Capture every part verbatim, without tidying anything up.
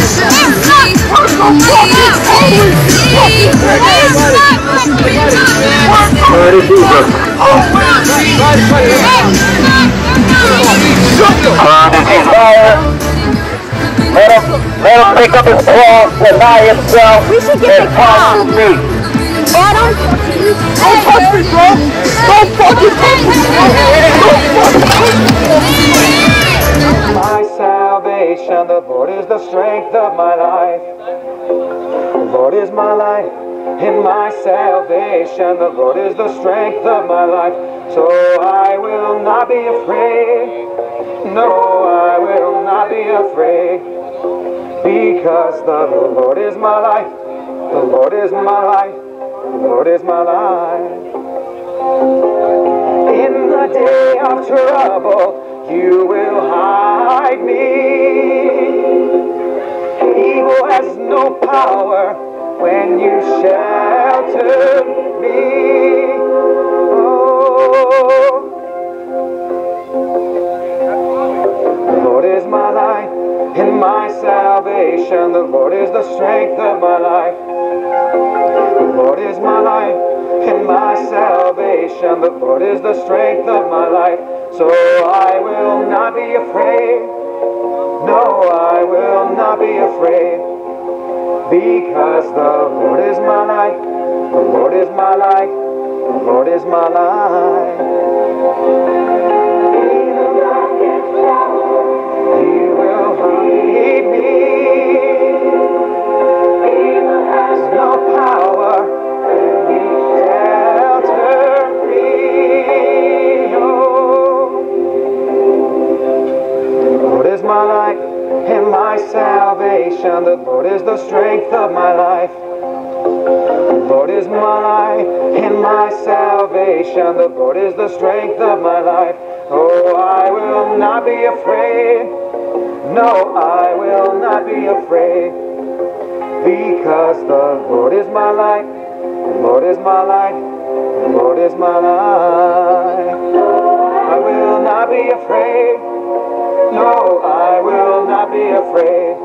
Let him pick up his cross, deny himself, and follow me. Adam, don't touch me, bro. Don't fucking touch me. My salvation, the Lord is the strength of my life. The Lord is my life, and my salvation, the Lord is the strength of my life. So I will not be afraid. No, I will not be afraid. Because the Lord is my life, the Lord is my life, the Lord is my life. In the day of trouble, you will hide me. Evil has no power when you shelter me. Oh. The Lord is my life. In my salvation, the Lord is the strength of my life. The Lord is my life. In my salvation, the Lord is the strength of my life. So I will not be afraid. No, I will not be afraid. Because the Lord is my life. The Lord is my life. The Lord is my life. My life and my salvation, the Lord is the strength of my life. The Lord is my life and my salvation, the Lord is the strength of my life. Oh, I will not be afraid. No, I will not be afraid. Because the Lord is my life, the Lord is my life, the Lord is my life. I will not be afraid. No, I will not be afraid,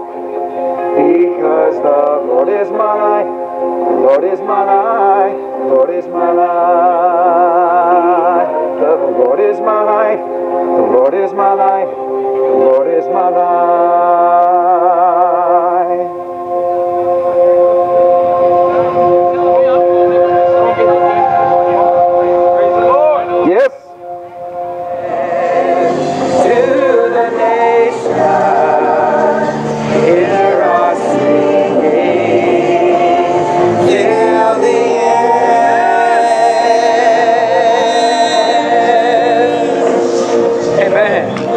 because the Lord is my life, the Lord is my life, the Lord is my life. The Lord is my life, the Lord is my life, the Lord is my life. Praise the Lord.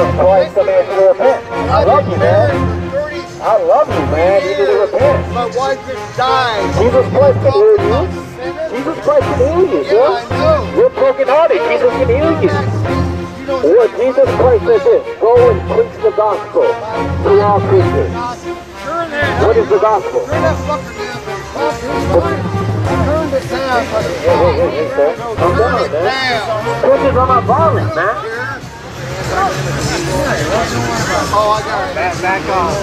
That's why it's coming to repent. I love you, man. I love you, man. You need to repent. My wife just died. Jesus Christ can heal you. Jesus Christ can heal you, sir. Yeah, I know. You're brokenhearted. Jesus can heal you. What Jesus Christ says is, go and preach the gospel to all creatures. What is the gospel? Turn that fucker down, man. Turn it down, buddy. Hey, hey, hey, hey, sir. Turn it down. Churches are not violent, man. Oh, I got it. Back, back off.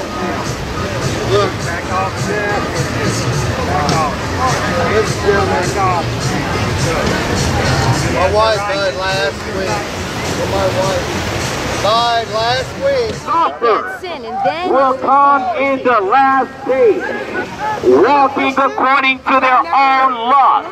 Look, back off. Back off. It's still back off. My wife died last week. My wife died last week. Often will come in the last days, walking according to their own law,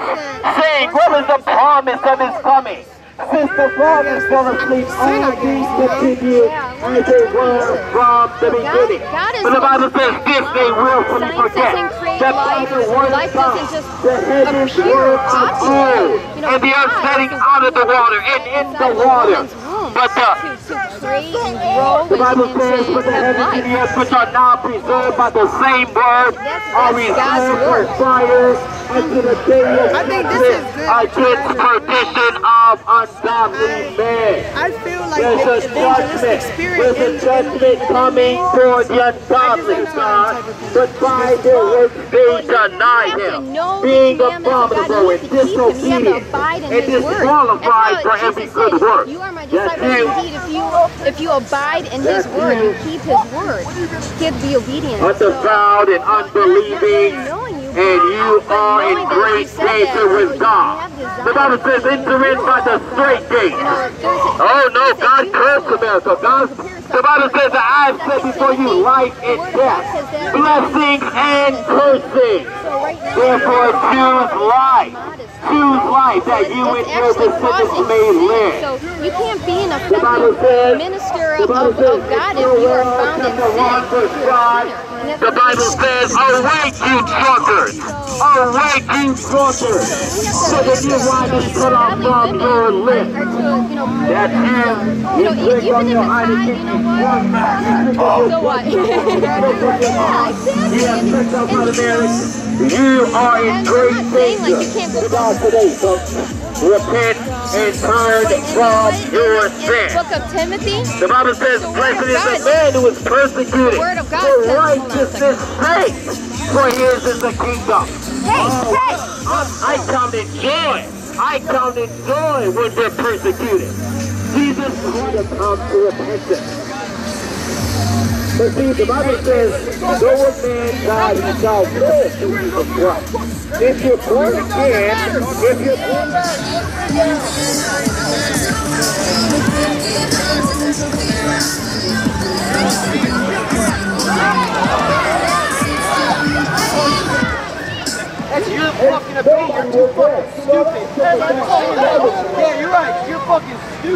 saying, what is the promise of his coming? Since the fathers fell asleep, all things continue as they were from the beginning. But the Bible says this they will forget. The Bible was found, the heavens were of old, and the earth setting out of the water and in the water. But the, the Bible says, but the heavens and the earth which are now preserved by the same word are reserved for fire unto the day of judgment against perdition of ungodly men. There's a judgment. There's a judgment coming for the ungodly, God, but by their works they deny Him, being abominable and disobedient and disqualified for every good work. Indeed, if you if you abide in His word and keep His word, give the obedience. Unto proud and unbelieving, and you are in great danger with God. The Bible says, "Enter in by the straight gate." Oh no, God cursed America. God, the Bible says, "I have set before you life and death, blessings and cursing. Therefore, choose life." Choose life that you and your descendants may live. So you can't be an effective minister of, of, of God if you are found in sin. The Bible says, awake you drunkards! Awake you drunkards! So that you wine is put off from your lips. That you drink on your Heineken and one man. So what? Yeah, exactly. You have sex outside of marriage. You are in great danger with God today, folks. Repent and turn from your sin. The book of Timothy, the Bible says, blessed is the man who is persecuted for righteousness' sake, for his is the kingdom. Hey, hey! I count it joy. I count it joy when they're persecuted. Jesus would have come to repentance. But see, the Bible says, no man God he shall live through Jesus Christ. If you're born again, if you're born again. That's your fucking opinion. You're too fucking stupid. Yeah, you're right. You're fucking stupid. No,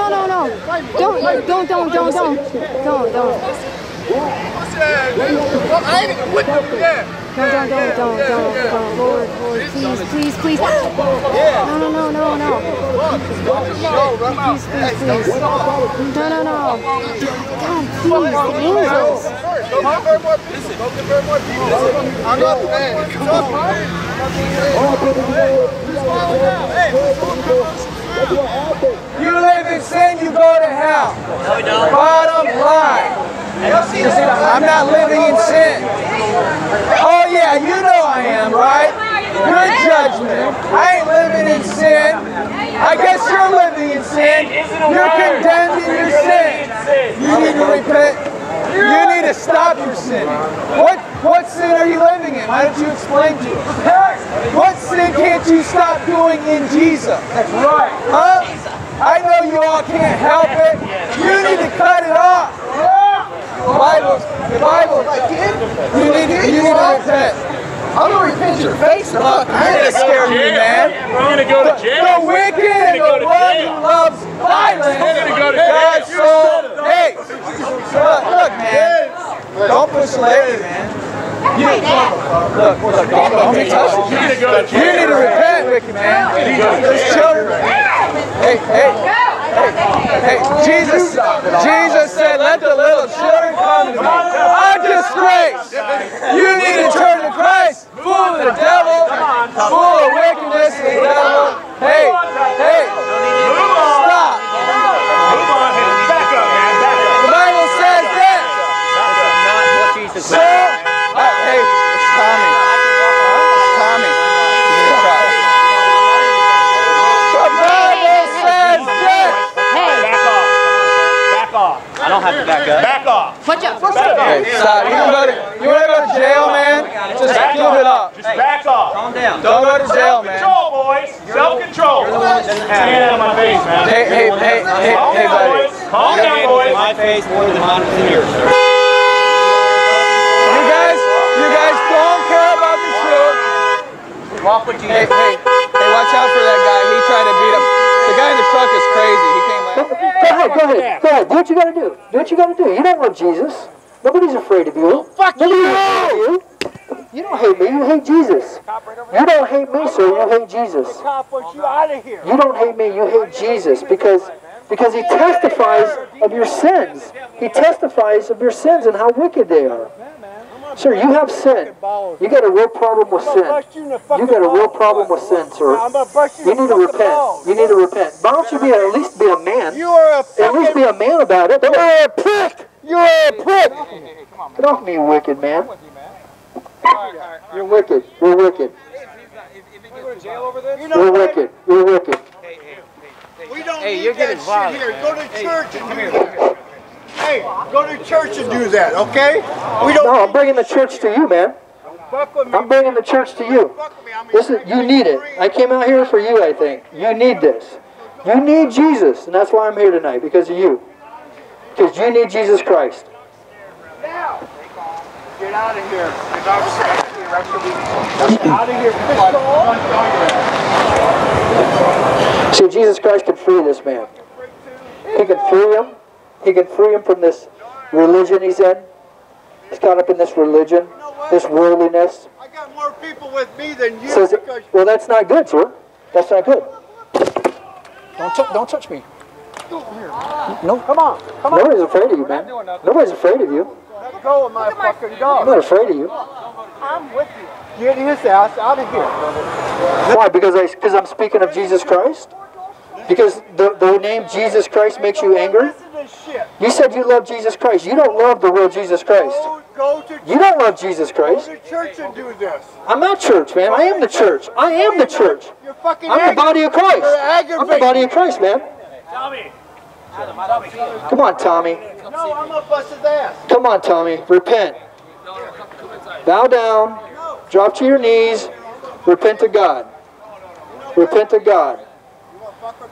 no, no, no. Don't, don't, don't, don't, don't. Don't, don't. No, don't, don't, don't, don't. Lord, Lord, please, please, please. No, no, no, no, no. Please, please, please. No, no, no. God, please, the angels. Don't convert more people. Don't convert more people. I'm not the man. Come on. Hey, you live in sin, you go to hell. No, we don't. Bottom line. I'm not living in sin. Oh, yeah, you know I am, right? Your judgment. I ain't living in sin. I guess you're living in sin. You're condemned in your sin. You need to repent. You need to stop your sinning. What what sin are you living in? Why don't you explain to us? What sin can't you stop doing in Jesus? That's right. Huh? I know you all can't help it. You need to cut it off. The Bible's, the Bible's like it. You need to, you need to repent. I'm going to repent your face off. I ain't scared of you, man. We're going to go to jail. The wicked and the one who loves violence. God so hates. Look, man. Don't push Larry, man. You need to repent. Look, look, don't, don't be touched. You need to repent. chicken, man. Jesus, children. Hey, hey, hey, hey. Jesus, Jesus said, let the little children come to me. I'm disgraced. You need to turn to Christ. Fool of the devil. Fool of wickedness and the devil. Hey, hey. Stop. The Bible says this. Sir, hey, it's Tommy. I don't have to back up. Back off. Watch out. Watch out. Hey, stop. You want to go to jail, man? Just give it up. Just back off. Calm down. Don't go to jail, man. Self-control, boys. Self-control. You're the one that doesn't have it. Get out of my face, man. Hey, hey, hey, hey, hey, buddy. Calm down, boys. My face more than mine is in yours, sir. You guys, you guys don't care about the truth. Walk with you. Hey, hey, hey, watch out for that guy. He tried to beat him. The guy in the truck is crazy. He came last. Go ahead, go ahead, go ahead. Do what you gotta do. Do what you gotta do. You don't want Jesus. Nobody's afraid of you. Fuck you! You. you don't hate me. You hate Jesus. You don't hate me, sir. You hate Jesus. You don't hate me. You hate Jesus because because he testifies of your sins. He testifies of your sins and how wicked they are. Sir, you have sin. You got a real problem with sin. You got a real problem with sin, sir. You need to repent. You need to repent. Why don't you be at least be a man? At least be a man about it. You're a prick. You're a prick. Get off me, you wicked man. You're wicked. You're wicked. You're wicked. You're wicked. We don't need that shit here. Go to church and do it. Hey, go to church and do that, okay? We don't no, I'm bringing the church to you, man. I'm bringing the church to you. This is, you need it. I came out here for you, I think. You need this. You need Jesus, and that's why I'm here tonight, because of you. Because you need Jesus Christ. Now, get out of here. Get out of here. See, Jesus Christ could free this man. He could free him. He can free him from this religion he's in. He's caught up in this religion, you know this worldliness. I got more people with me than you. Says, well, that's not good, sir. That's not good. Don't, don't touch me. No, come on. Come on. Nobody's afraid of you, man. Nobody's afraid of you. Let go of my fucking dog. I'm not afraid of you. I'm with you. Get his ass out of here. Why? Because I, because I'm speaking of Jesus Christ? Because the, the name Jesus Christ makes you angry? You said you love Jesus Christ. You don't love the real Jesus Christ. You don't love Jesus Christ. Go to church and do this. I'm not church, man. I am the church. I am the church. I'm the body of Christ. I'm the body of Christ, man. Tommy. Come on, Tommy. No, I'm going to bust his ass. Come on, Tommy. Repent. Bow down. Drop to your knees. Repent to God. Repent to God.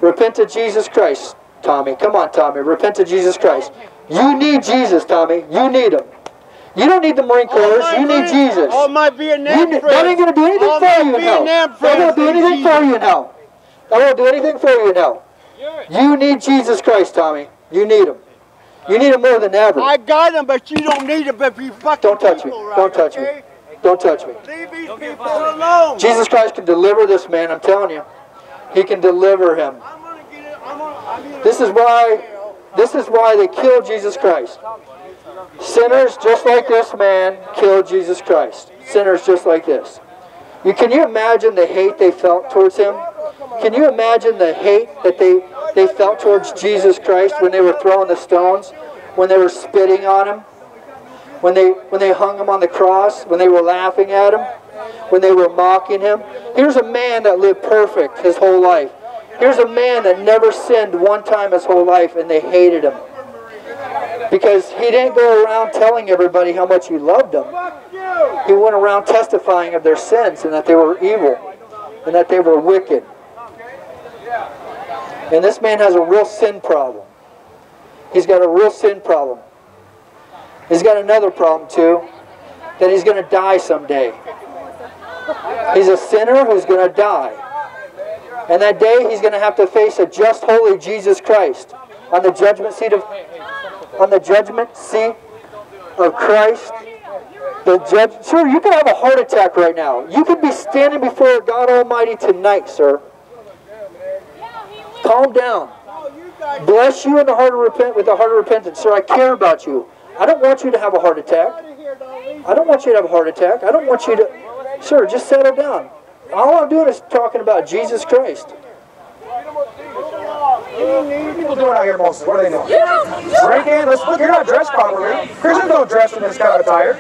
Repent to Jesus Christ. Tommy, come on, Tommy. Repent to Jesus Christ. You need Jesus, Tommy. You need him. You don't need the Marine Corps. You need Jesus. All my Vietnam friends. That ain't going to do anything for you now. That won't do anything for you now. That won't do anything for you now. You need Jesus Christ, Tommy. You need him. You need him more than ever. I got him, but you don't need him. But you fucking don't touch me. Don't touch me. Don't touch me. Leave these people alone. Jesus Christ can deliver this man. I'm telling you, he can deliver him. This is why, this is why they killed Jesus Christ. Sinners just like this man killed Jesus Christ. Sinners just like this. You, can you imagine the hate they felt towards him? Can you imagine the hate that they, they felt towards Jesus Christ when they were throwing the stones, when they were spitting on him, when they, when they hung him on the cross, when they were laughing at him, when they were mocking him? Here's a man that lived perfect his whole life. Here's a man that never sinned one time his whole life, and they hated him. Because he didn't go around telling everybody how much he loved them. He went around testifying of their sins and that they were evil and that they were wicked. And this man has a real sin problem. He's got a real sin problem. He's got another problem too, that he's going to die someday. He's a sinner who's going to die. And that day, he's going to have to face a just, holy Jesus Christ on the judgment seat of, on the judgment seat of Christ. The judge, sure, you could have a heart attack right now. You could be standing before God Almighty tonight, sir. Calm down. Bless you in the heart of repent with the heart of repentance, sir. I care about you. I don't want you to have a heart attack. I don't want you to have a heart attack. I don't want you to, sir. Just settle down. All I'm doing is talking about Jesus Christ. What are people doing out here, Moses? What are they doing? Drinking? Let's look. You're not dressed properly. Christians don't dress in this kind of attire.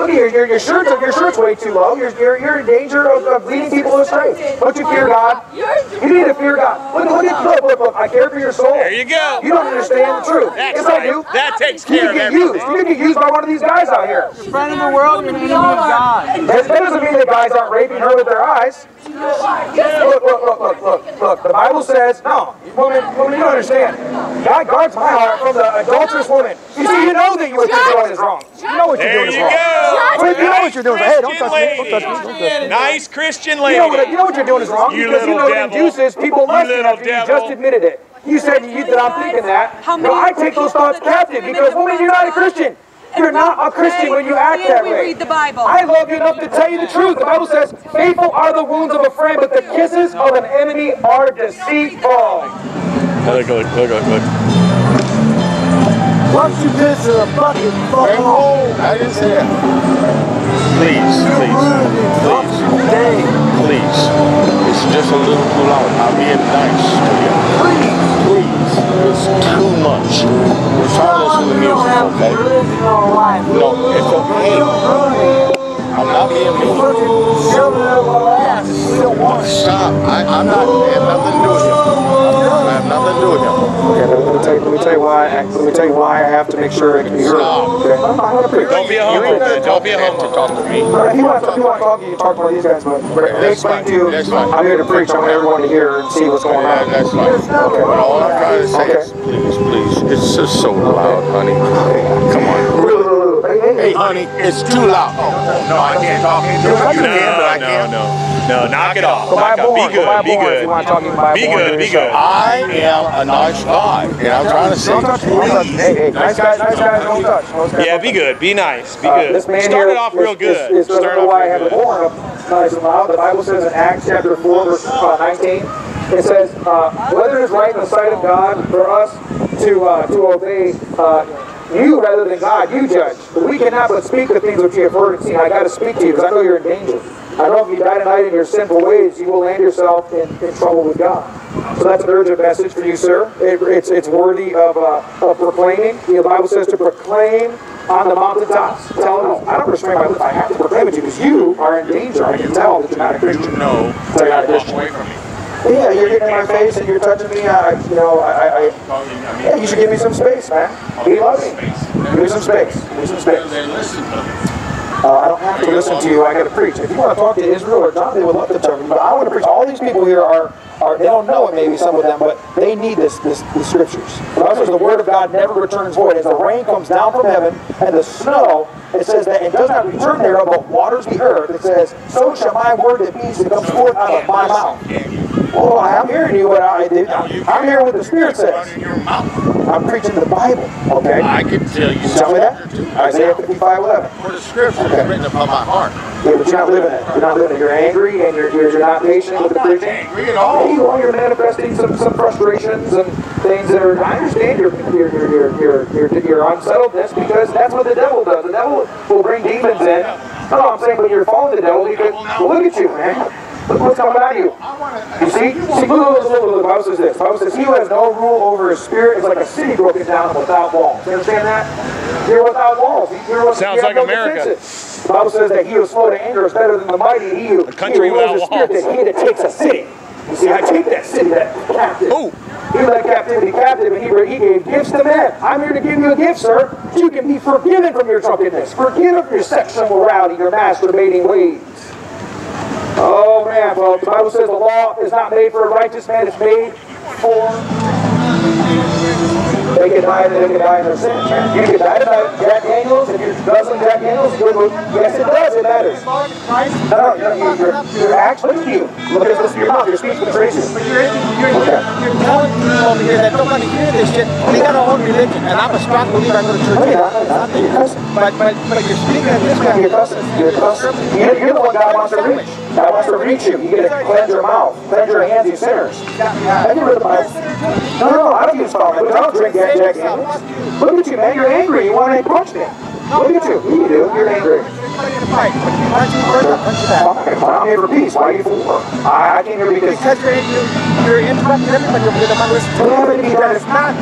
Look at your your, your shirts. Your shirt's way too low. You're you're, you're in danger of, of leading people astray. Don't you fear God? You need to fear God. Look, look at look, look, look. I care for your soul. There you go. You don't understand the truth. That's yes, right. I do. That takes care of everything. You can get used by one of these guys out here. You're a friend of the world. You're an enemy of God. That doesn't mean the guys aren't raping her with their eyes. Look, look, look, look, look, look. The Bible says no. Woman, woman, you don't understand. God guards my heart from the adulterous woman. You see, you know that what you're doing is wrong. You know what you're doing is wrong. There you go. You know what you're doing. Hey, don't touch me. Don't touch me. Don't touch me. Nice Christian lady. You know what, you know what you're doing is wrong because you know it induces people lusting after you just admitted it. You said you that I'm thinking that. Well, I take those thoughts captive because, woman, you're not a Christian. You're not a Christian when you act that way. Read the Bible. I love you enough to tell you the truth. The Bible says, faithful are the wounds of a friend, but the kisses of an enemy are deceitful. Look, look, look, look, look. Once you did to the bucket, fuck off. I didn't say that. Please, please, please, please. It's just a little too long. I'll be nice to you. Please. Please. It's too much. It's all this in the music, okay? No, it's okay. I'm not being mean. Stop. I, I'm not. I have nothing to do with him. I have nothing to do with him. Okay, let me tell you, let me tell you why. I, let me tell you why I have to make sure it can be heard. Okay? Don't be a humble. Don't be a humble. Talk to me. If you want to talk, you can talk to one of these guys. But they explain to you. I'm here to preach. I want everyone to hear and see what's going on. Yeah, that's right. Okay. But all I'm trying to say is, please, please. It's just so loud, honey. Come on. Really. Hey, honey, it's too loud. Oh, no, I can't talk to you. No, no, no, no, knock it off. Be good, be good, be good, be good. I am a nice guy, and I'm trying to say, please. Hey, hey, nice guys, nice guys, don't touch. Yeah, be good, be nice, be good. Start it off real good. Start it off real good. Nice and loud. The Bible says in Acts chapter four, verse nineteen, it says, whether it is right in the sight of God for us to to obey you rather than God, you judge. But we cannot but speak the things which you have heard and seen. I got to speak to you because I know you're in danger. I know if you die tonight in your sinful ways, you will land yourself in, in trouble with God. So that's an urgent message for you, sir. It, it's, it's worthy of, uh, of proclaiming. The Bible says to proclaim on the mountaintops. Tell them, I don't restrain my lips. I have to proclaim it to you because you are in danger. I can tell that you're not a Christian. You know, so you're not a Christian. Walk away from me. Yeah, you're getting in my face and you're touching me. I, you know, I, I, I. Yeah, you should give me some space, man. Be loving. Give me some space. Give me some space. Uh, I don't have to listen to you. I got to preach. If you want to talk to Israel or John, they would love to talk to you. But I want to preach. All these people here are, are. They don't know it. Maybe some of them, but they need this, this, the scriptures. The Bible says the word of God never returns void. As the rain comes down from heaven and the snow. It says that it does not return there, but waters the earth. It says, so shall my word that be that comes forth out of my mouth. Oh, I'm hearing you, but I did. I'm hearing what the Spirit says. I'm preaching the Bible. Okay. I can tell you. Tell me that. Isaiah fifty-five eleven. For the scripture is written upon my heart. Yeah, but you're not living it. You're not living it. You're angry and you're you're not patient with the preaching. Angry at all. You're manifesting some some frustrations and things that are. I understand your your your your your your unsettledness because that's what the devil does. The devil will bring demons in. No, I'm saying, but you're following the devil because well, look at you, man. Look what's coming out of you. You see? See, look, look, look, the Bible says this. The Bible says, he who has no rule over his spirit is like a city broken down without walls. You understand that? You're without walls. You're without, sounds like no America. Defenses. The Bible says that he who is slow to anger is better than the mighty. He who rules his spirit, that he that takes a city. You see, I take that city, that captive. Ooh. He led captivity captive, and he, he gave gifts to men. I'm here to give you a gift, sir. You can be forgiven from your drunkenness. Forgive of your sexual morality, your masturbating ways. Oh, man, folks. The Bible says the law is not made for a righteous man. It's made for... They could die and they could die in their sin. You could die about Jack Daniels. If you're guzzling Jack Daniels, yes, it does. It matters. No, no, your, your acts, look at you. Look at this, your mouth, your speech was racist. But you're, you're, okay. you're telling people over here that nobody hears this shit. They got their own religion, and I'm a strong believer. I go to church. Yeah, yeah, yeah. But, but, but you're speaking of this kind of customs. You're the one God wants to reach. God wants to reach you. You get to cleanse your mouth, cleanse your hands, you sinners. I get rid of my... No, no, I don't use salt. I don't drink that. Jack Daniels. Look at you, man. You're angry. You want to punch me. Look at you. You do. You're angry. I'm here for peace. Why are you fool? I came here because... Because you're interrupting everybody over here that might listen to you. It's not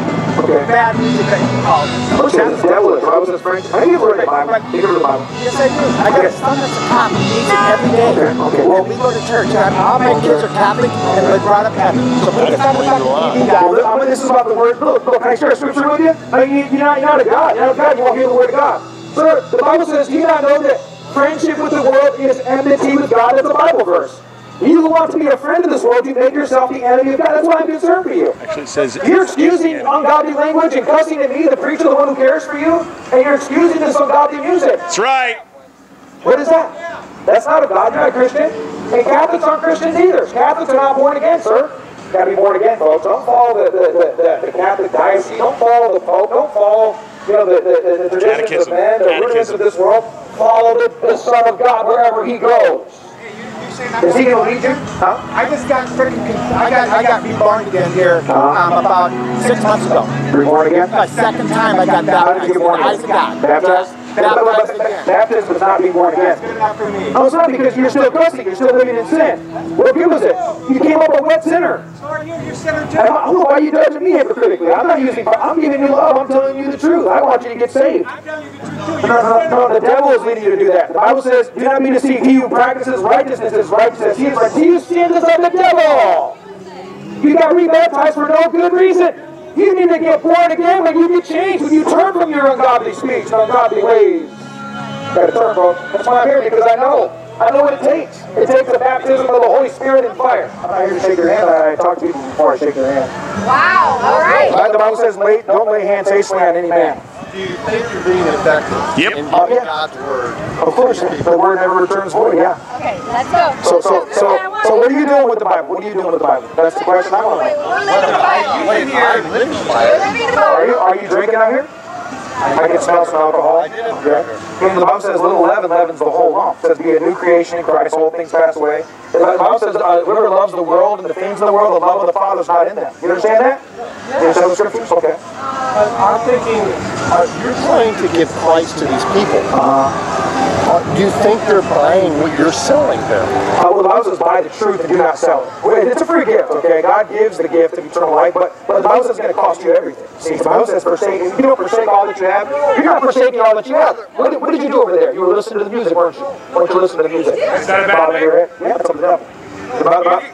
bad music that you call it. Look at this. That was... I was in French. I didn't read the Bible. I didn't read the Bible. Yes, I do. I got a son that's a Catholic. He needs it every day. Okay. Well, we go to church. And all my kids are Catholic and they're brought up Catholic. So please stop talking to me, guys. I mean, this is about the word. Look, look, can I share a scripture with you? I mean, you're not, you're not a God. You're not a God. You won't hear the word of God. Sir, the Bible says, do you not know that friendship with the world is enmity with God? That's a Bible verse. You who want to be a friend of this world, you make yourself the enemy of God. That's why I'm concerned for you. Actually, it says you're excusing ungodly language and cussing at me, the preacher, the one who cares for you, and you're excusing this ungodly music. That's right. What is that? That's not a God. You're not a Christian. And Catholics aren't Christians either. Catholics are not born again, sir. Got to be born again, folks. Don't follow the, the, the, the Catholic diocese. Don't follow the Pope. Don't follow, you know, the, the, the traditions Catechism. Of men, the Catechism. Rudiments of this world. Follow the, the Son of God wherever He goes. Is He going to lead you? Huh? I just got freaking. I got I got reborn again here um, about six months ago. Reborn again? The second time I got baptized. I got baptized. Baptism is not being born again. No, it's not, because you're still cussing, you're still living in sin. What abuse it? You came up a wet sinner. So are you, you're sinner too. And who are you judging me hypocritically? I'm not using, I'm giving you love, I'm telling you the truth. I want you to get saved. I'm telling you the truth too. No, no, no, no, the devil is leading you to do that. The Bible says, do not be deceived. He who practices righteousness is righteous. He is righteous. He who sins is of the devil. You got rebaptized for no good reason. You need to get born again when you get changed, when you turn from your ungodly speech and ungodly ways. Gotta turn, folks. That's why I'm here, because I know. I know what it takes. It takes the baptism of the Holy Spirit and fire. I'm not here to shake your hand. I talk to people before I shake your hand. Wow, all right. The Bible says, wait, don't lay hands hastily on any man. Do you think you're being effective? Yep. In uh, yeah. God's word. Of course, the word never returns void. Yeah. Okay, let's go. So, so, so, so, what are you doing with the Bible? What are you doing with the Bible? That's the question I want to know. We're living the Bible. Wait, I'm living the Bible. Are you are you drinking out here? I can smell some alcohol. I did it. Okay. And the Bible says, little leaven leavens the whole lump. It says, be a new creation in Christ, whole things pass away. The Bible says, uh, whoever loves the world and the things of the world, the love of the Father is not in them. You understand that? You understand the scriptures? Okay. But I'm thinking, uh, you're trying to give Christ to these people. Uh, do you think they're buying what you're selling them? Uh, well, the Bible says, buy the truth and do not sell it. It's a free gift, okay? God gives the gift of eternal life, but, but the Bible says it's going to cost you everything. See, the Bible says, forsake, if you don't forsake all that you have, you're not forsaking all that you have. What did, what did you do over there? You were listening to the music, weren't you? Weren't you listening to the music? Is that a bad thing? Yeah, it's something else. About, about no,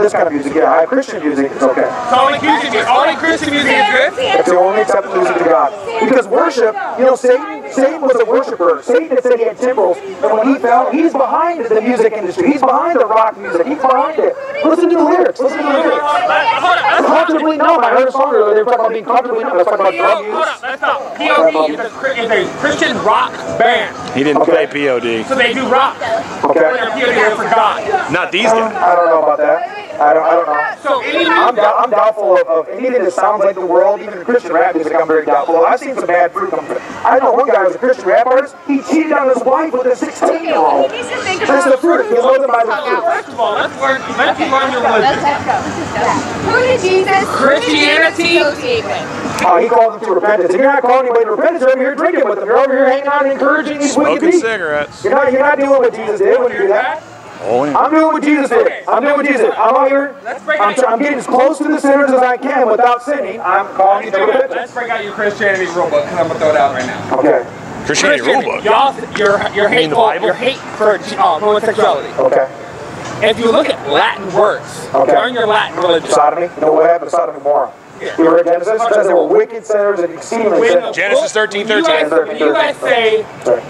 this kind of music, yeah, Christian music, it's okay. It's only Christian music. Only Christian music is good. It's the only accepted music to God. Because worship, you know, Satan, Satan was a worshiper. Satan said he had timbrels, and when he fell, he's behind the music industry. He's behind the rock music. He's behind it. Listen to the lyrics. Listen to the lyrics. Comfortably numb. I heard a song earlier. They were talking about being comfortably numb. I was talking about drug use. Hold up. That's not. P O D is a Christian rock band. He didn't okay. play P O D. So they do rock. Okay. P O D for God. Not these guys. I don't know about that. I don't. I don't know. So I'm, dou I'm doubtful of, of anything that sounds like the world, even Christian rap music. I'm very doubtful. I've seen some bad fruit come from. I know one guy was a Christian rap artist. He cheated on his wife with a sixteen-year-old. That's the fruit. He wasn't by the fruit. First of all, let's learn. Let's learn your religion. Who did Jesus? Christianity. Oh, he called them to repentance. If you're not calling anybody to repentance, you're over here drinking with them. You're over here hanging out and encouraging these wicked people. Smoking cigarettes. You're not. You're not doing what Jesus did when you do that. Oh, yeah. I'm doing what Jesus did. Okay, so I'm doing what Jesus did. I'm out here. I'm, I'm getting as close to the sinners as I can without sinning. I'm calling you to repentance. Let's break out your Christianity rulebook, because I'm gonna throw it out right now. Okay. Christianity rulebook. Y'all, your your hate your hate for uh, homosexuality. Okay. If you look at Latin words, okay. learn your Latin religion. Sodomy. You know what happened to Sodom and Gomorrah? We were against as much as they were wicked sinners and exceedingly sinners. Genesis thirteen thirteen. You guys say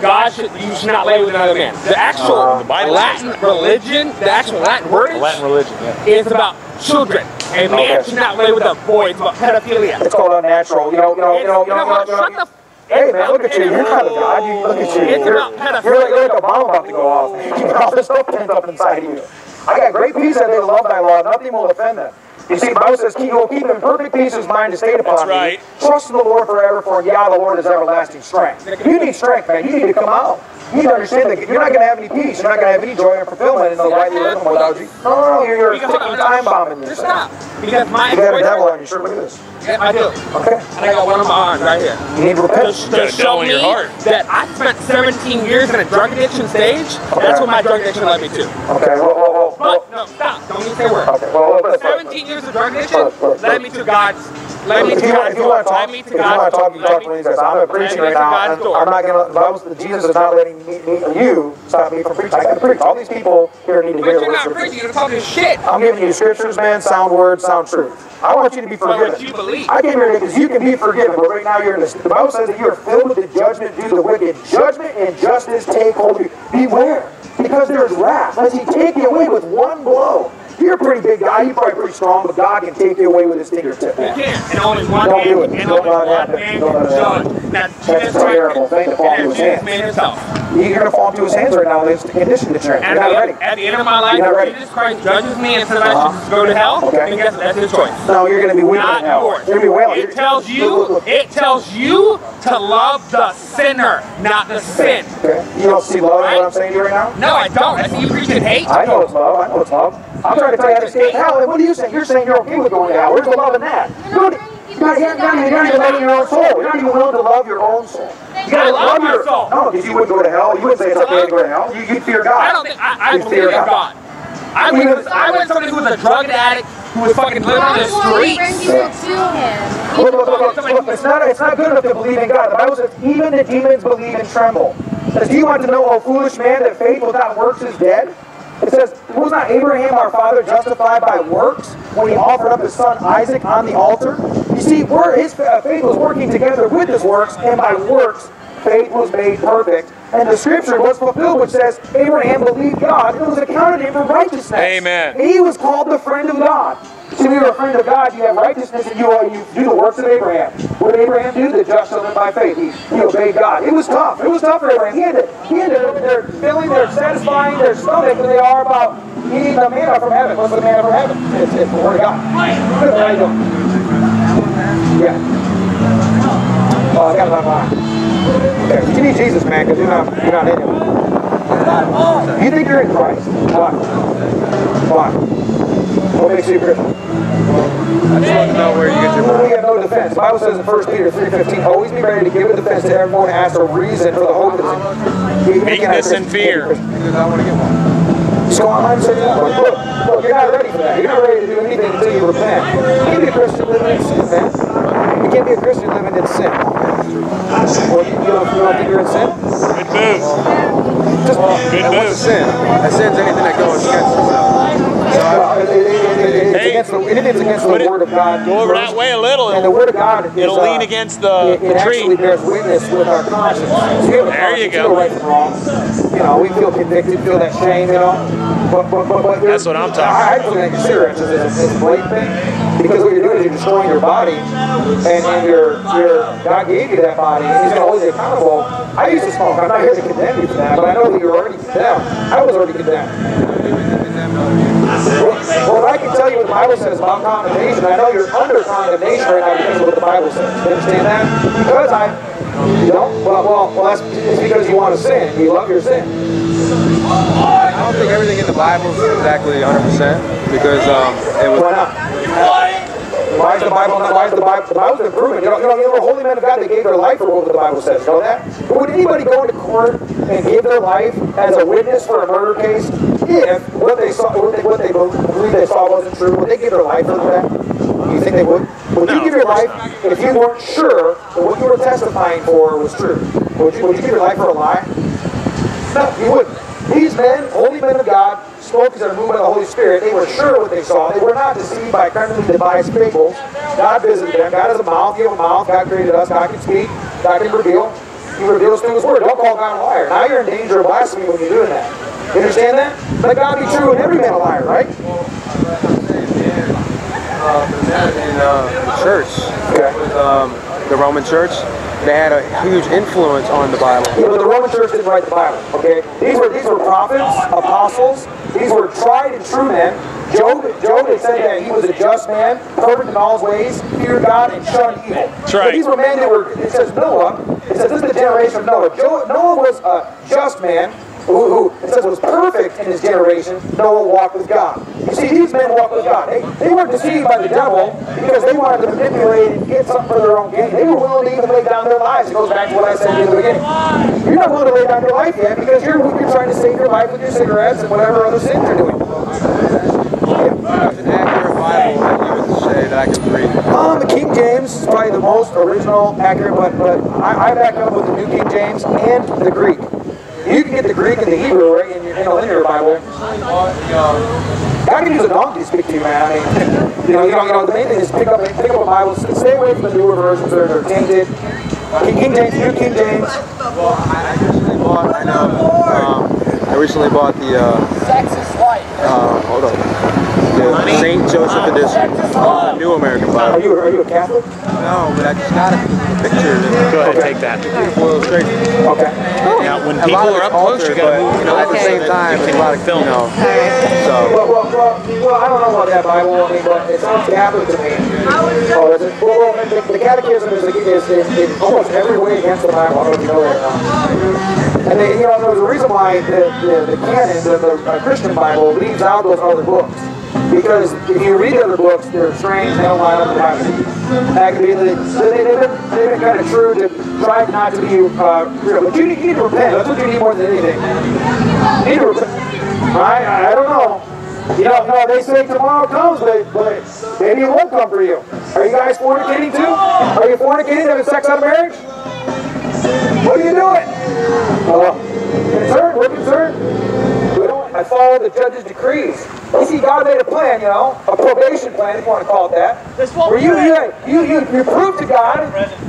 God should, you should not lay with another man. The actual uh, the Latin religion, the actual Latin wordage, Latin religion, yeah. is about children. A man okay. should not lay with a boy. It's about pedophilia. It's called unnatural. You know, you know, you know, you know, you know, you know, shut the. Hey man, look at you. You're not a god. You, look at you. You're, you're, like, you're like a bomb about to go off. You got all this stuff pent up inside you. I got great peace that they love thy law. Nothing will offend them. You see, the Bible says, he will keep in perfect peace his mind to stayed upon right. me. Trust in the Lord forever, for yeah, the Lord is everlasting strength. You need strength, man. You need to come out. You need to understand that you're not going to have any peace. You're not going to have any joy and fulfillment in the light of living without you. No, no, no. You're, you're sticking time bombing yourself. Stop. Because my you got a devil on your shirt. Look at this. Yeah, I do. Okay. And I got one on my arm right here. You need to repent. You got a devil in your heart. That I spent seventeen years in a drug addiction stage. Okay. That's what my drug addiction led me to. Okay. Well, well, well, but, well. No, stop. Don't use that word. Okay. Well, well, seventeen years of drug addiction led me to God's. Led me to God's door. Led me to God's door. If you want to talk, you talk to me. I'm preaching right now. I'm not going to. Jesus is not letting me, me, you stop me from preaching. I can preach. All these people here need to hear. But you're not preaching. You're talking shit. I'm giving you scriptures, man. Sound words, sound truth. I want you to be forgiven. What you believe. I came here because you can be forgiven, but right now you're in this. The Bible says that you are filled with the judgment due to the wicked. Judgment and justice take hold of you. Beware, because there is wrath. Lest he take you away with one blow. You're a pretty big guy. You're probably pretty strong, but God can take you away with his fingertip. He can. And only one man can judge. That's a terrible thing to fall into his hands. You're going to fall into his hands right now. There's the condition to change. You're not ready. At the end of my life, Jesus Christ judges me and says I should go to hell. And guess what? That's his choice. No, you're going to be wailing hell. You're going to be wailing. It tells you. It tells you to love the sinner, not the sin. You don't see love in what I'm saying to you right now? No, I don't. I see you preaching hate. I know it's love. I know it's love. I'm trying to tell you how to escape hell. What are you saying? You're saying you're okay with going to hell. Where's the love in that? You're not, you're not, you're not, you're not even loving your own soul. You're not even willing to love your own soul. You gotta love, love your soul. No, because you wouldn't go to hell. You wouldn't say it's okay to go to hell. You, you'd fear God. I don't think I, I believe in God. God. I went with somebody who was a drug addict, who was fucking living in the streets. Yeah. Look, look, look, look, look. It's not, it's not good enough to believe in God. The Bible says even the demons believe and tremble. It says, do you want to know, O foolish man, that faith without works is dead? It says, was not Abraham our father justified by works when he offered up his son Isaac on the altar? You see, his faith was working together with his works, and by works faith was made perfect. And the scripture was fulfilled, which says, Abraham believed God, and it was accounted him for righteousness. Amen. He was called the friend of God. See, when you're a friend of God, you have righteousness, and you, you do the works of Abraham. What did Abraham do? The just shall live by faith. He, he obeyed God. It was tough. It was tough for Abraham. He had to, he had to, they're filling, they're satisfying their stomach, and they are about eating the manna from heaven. What's the manna from heaven? It's, it's the word of God. How you doing? Yeah. Oh, I got my mind. Okay. You need Jesus, man, because you're not, you're not in him. You think you're in Christ. Why? Why? What makes you Christian? I just want to know where you get your money. We have no defense. The Bible says in First Peter three fifteen, always be ready to give a defense to everyone who asks a reason for the hope that's in you. Meekness and fear. Because I want to get one. So I'm saying, look, look, you're not ready for that. You're not ready to do anything until you repent. You can't be a Christian living in sin, man. You can't be a Christian living in sin. Well, you, you, don't, you don't think you're in sin? Good move. Just, Good and move. What's a sin? A sin's anything that goes against itself. So well, it, it, it, it, it's hey, against the, anything's against the it, Word of God. Go over that way a little. And the Word of God is, it'll lean uh, against the, it, it the tree. It actually bears witness with our conscience. So you there you go. Right and wrong. You know, we feel convicted, feel that shame, you know. But, but, but, but that's what I'm talking about. I actually think cigarettes is a, a great thing, because what you're doing is you're destroying your body, and, and your your God gave you that body, and he's going to hold you accountable. I used to smoke. I'm not here to condemn you for that, but I know that you're already condemned. I was already condemned. Well, well, I can tell you what the Bible says about condemnation. I know you're under condemnation right now because of what the Bible says. You understand that? Because I you don't. Well, well, well, that's it's because you want to sin. You love your sin. I don't think everything in the Bible is exactly one hundred percent, because um, it was. Why not? Why is the Bible not? Why is the Bible? The Bible's been proven. You know, you know, there were holy men of God that gave their life for what the Bible says. You know that? But would anybody go into court and give their life as a witness for a murder case if what they saw, what they, what they believed they saw wasn't true? Would they give their life for that? Do you think they would? Would you give your life if you weren't sure that what you were testifying for was true? Would you, would you give your life for a lie? No, you wouldn't. These men, holy men of God, spoke as a movement of the Holy Spirit. They were sure what they saw. They were not deceived by carnally devised fables. God visited them. God has a mouth. You have a mouth. God created us. God can speak. God can reveal. He reveals through His Word. Don't call God a liar. Now you're in danger of blasphemy when you're doing that. You understand that? Let God be true and every man a liar, right? Well, I'm saying, man, uh, that in uh, the church, okay. With, um, the Roman church, they had a huge influence on the Bible. Yeah, but the Roman church didn't write the Bible, okay? These were, these were prophets, apostles. These were tried and true men. Job, Job had said that he was a just man, perfect in all his ways, feared God and shunned evil. That's right. So these were men that were, it says Noah, it says this is the generation of Noah. Jo, Noah was a just man, who, who it says was perfect in his generation. Noah walked with God. You see, these men walked with God. They, they weren't deceived by the devil because they wanted to manipulate and get something for their own gain. They were willing to even lay down their lives. It goes back to what I said in the beginning. You're not willing to lay down your life yet because you're, you're trying to save your life with your cigarettes and whatever other sins you're doing. Yeah. There's an accurate Bible that you would say that I could read. Um, the King James is probably the most original, accurate, but, but I, I back up with the New King James and the Greek. You can get the Greek and the Hebrew right in your, in a linear Bible. I can use a donkey to speak to you, man. I mean, you know, you know, you know the main thing is pick up, pick up a Bible. Stay away from the newer versions that are tainted. King James, New King James. Well, I recently bought. I know. Um, I recently bought the. Uh, Sex is life. Uh, hold on. The Saint Joseph edition, the New American Bible. Are you are you a Catholic? No, but I just got it. Pictures. Go ahead, okay. Take that. Beautiful illustration. Okay. Now, when people are up close, you gotta move. You know, at the same time, it's a lot of film. You know, so. Well, well, well, well, I don't know about that Bible. I mean, but it sounds Catholic to me. Oh, is it? Well, well, the, the Catechism is, is, is, is almost every way against the Bible. I don't know that. Um, and they, you know, there's a reason why the the, the canon, the, the uh, Christian Bible, leaves out those other books. Because if you read other books, they're strange, they don't line up with the Bible. They, they, they've, been, they've been kind of true to try not to be uh, real. But you need, you need to repent. That's what you need more than anything. You need to repent. I, I don't know. You know, no, they say tomorrow comes, but, but maybe it won't come for you. Are you guys fornicating too? Are you fornicating, having sex out of marriage? What are you doing? Uh, concerned? We're concerned. We don't. I follow the judge's decrees. You see, God made a plan, you know, a probation plan, if you want to call it that. Where you, you, you, you prove to God,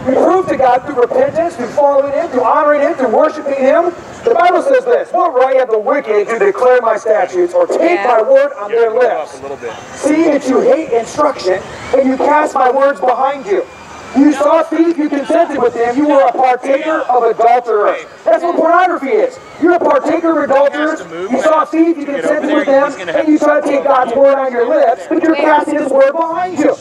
you prove to God through repentance, through following Him, through honoring Him, through worshiping Him. The Bible says this: what right have the wicked to declare my statutes or take my word on their lips? See that you hate instruction and you cast my words behind you. You saw a thief, you consented with him, you were a partaker of adulterers. That's what pornography is. You're a partaker of adulterers, you saw a thief, you consented with him, and you try to take God's word on your lips, but you're casting His word behind you.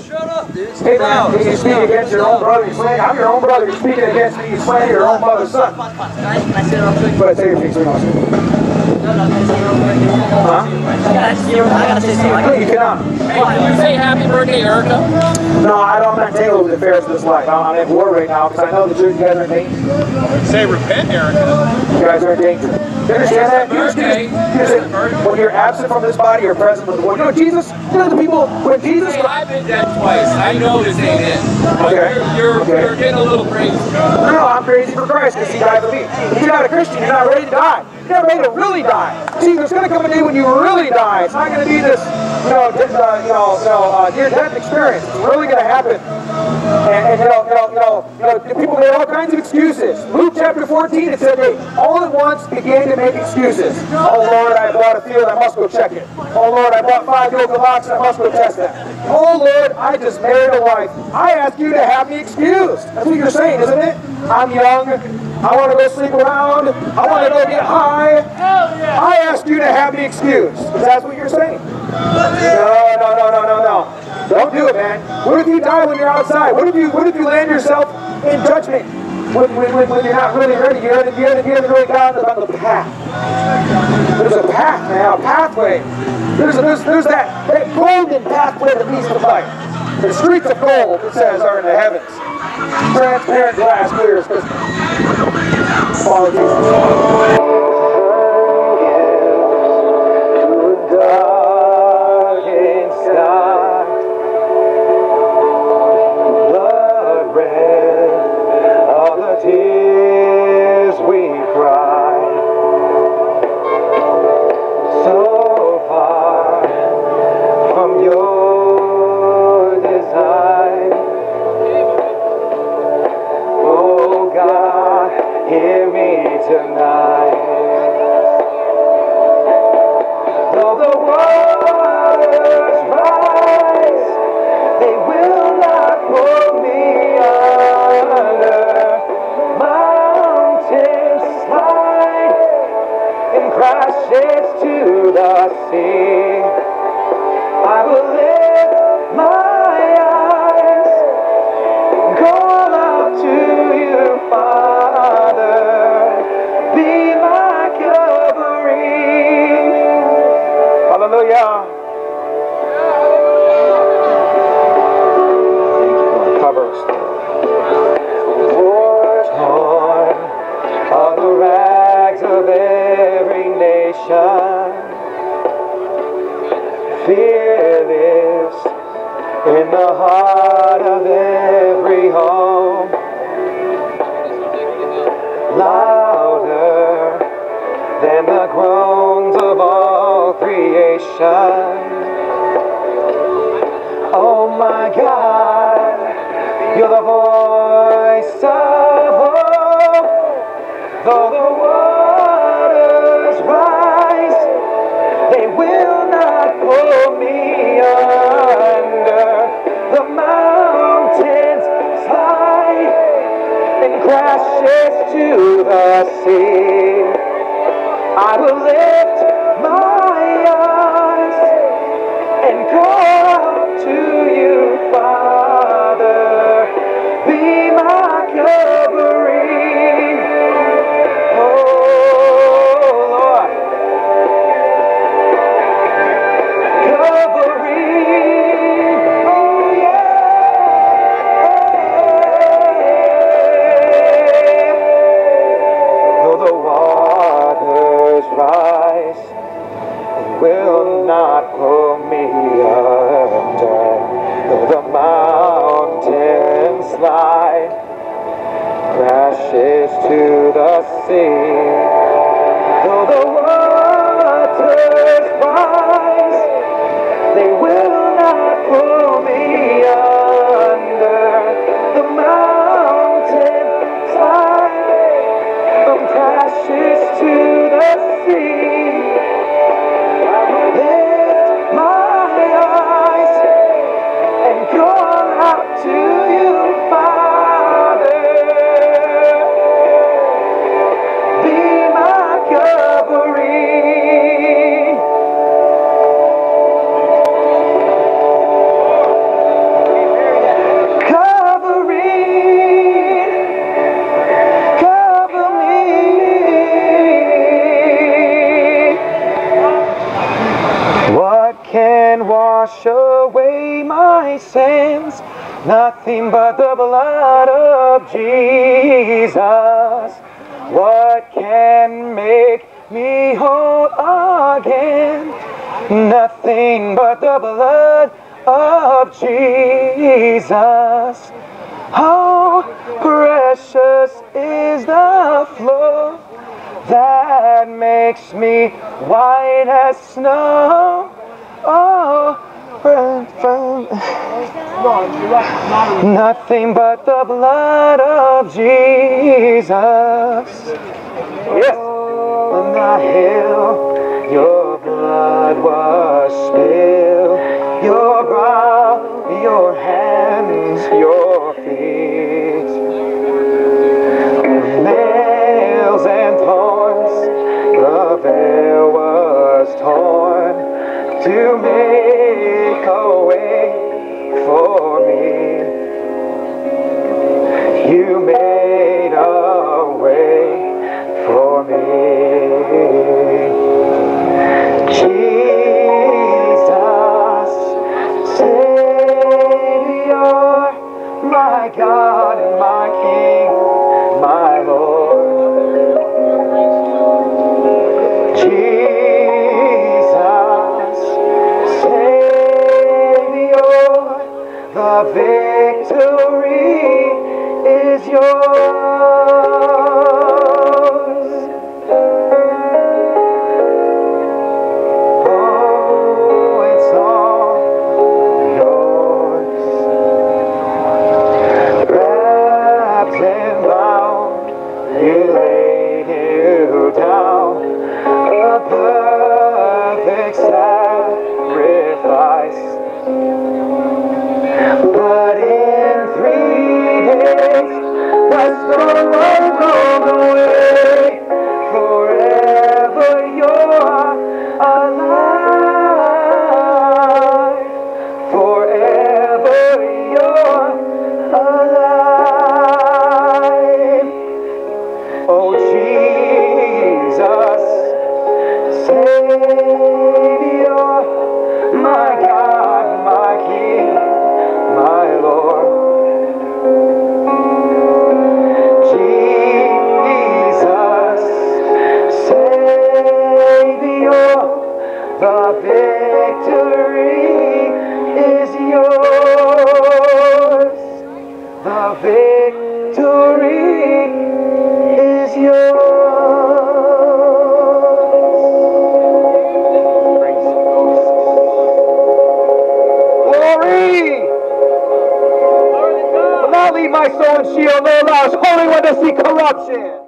Hey man, you speak against your own brother, you slander. I'm your own brother, you're speaking against me, you slander your own mother's son. But I say your piece, we Huh? I gotta say something. No, you cannot. Can you say happy birthday, Erica? No, I don't, I'm not dealing with the affairs of this life. I'm at war right now because I know the truth. You guys are in danger. Say repent, Erica. You guys are in danger. You understand that? You're, you're, you're, when you're absent from this body, you're present with the Lord. You know, Jesus, you know the people, when Jesus... Hey, I've been dead twice. I know this ain't it. But okay. You're, you're, okay. You're getting a little crazy. No, no, I'm crazy for Christ because He died for me. If you're not a Christian, you're not ready to die. You're not ready to really die. See, there's going to come a day when you really die. It's not going to be this, you know, this, uh, you know, you know uh, dear death experience. It's really going to happen. And, and you know, you know, you know, you know, people made all kinds of excuses. Luke chapter fourteen, it said they all at once began to make excuses. Oh Lord, I bought a field, I must go check it. Oh Lord, I bought five yoke of oxen, I must go test them. Oh Lord, I just married a wife. I ask you to have me excused. That's what you're saying, isn't it? I'm young. I want to go sleep around. I want to go get high. I asked you to have me excused. Because that's what you're saying. No, no, no, no, no, no. Don't do it, man. What if you die when you're outside? What if you what if you land yourself in judgment? When, when, when you're not really ready, you haven't really gotten about the path. There's a path, man, a pathway. There's, a, there's, there's that, that golden pathway that leads to life. The streets of gold, it says, are in the heavens. Transparent glass clear as crystal. Apologies. tonight. Though the waters rise, they will not pull me under. Mountains slide and crashes to the sea. I will lift my fearless in the heart of every home, louder than the groans of all creation. Oh my God, you're the voice of hope. Though the waters rise, they will pull me under. The mountains slide and crashes to the sea. I will lift my eyes and call out to you, Father. Be my covering. Will not pull me under. Though the mountains slide, crashes to the sea. Though the waters rise, they will not pull me under. The mountain slide from crashes to the sea. Wash away my sins, nothing but the blood of Jesus. What can make me whole again? Nothing but the blood of Jesus. How precious is the flow that makes me white as snow. Oh, friend, friend. Nothing but the blood of Jesus. Yes. On the hill, your blood was spilled. Your brow, your hands, your feet. With nails and thorns, the veil was torn to make a way for me. You made a way for me. Jesus, Savior, my God and my King, my Lord. Jesus, Oh Jesus, Savior, my God, my King, my Lord. Jesus, Savior, the victory is yours. The victory is yours. Praise the Lord. Glory! Glory to God. Do not leave my soul in Sheol, nor allow his Holy One to see corruption.